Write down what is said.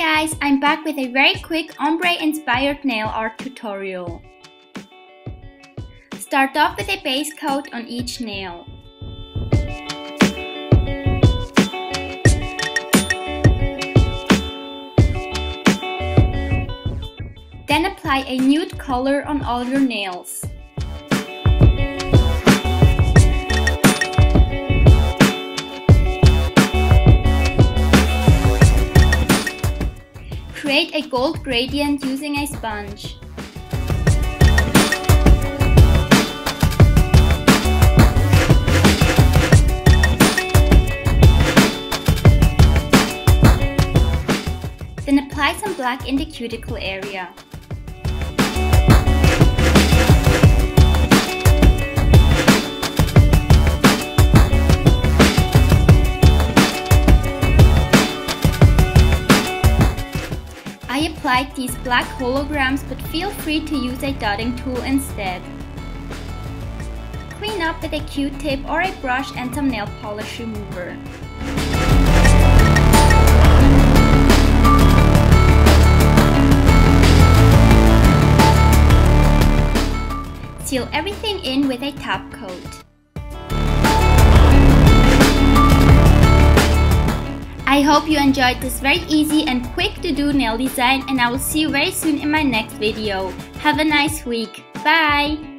guys, I'm back with a very quick ombre inspired nail art tutorial. Start off with a base coat on each nail. Then apply a nude color on all your nails. Create a gold gradient using a sponge. Then apply some black in the cuticle area. I applied these black holograms, but feel free to use a dotting tool instead. Clean up with a Q-tip or a brush and some nail polish remover. Seal everything in with a top coat. I hope you enjoyed this very easy and quick to do nail design, and I will see you very soon in my next video. Have a nice week. Bye!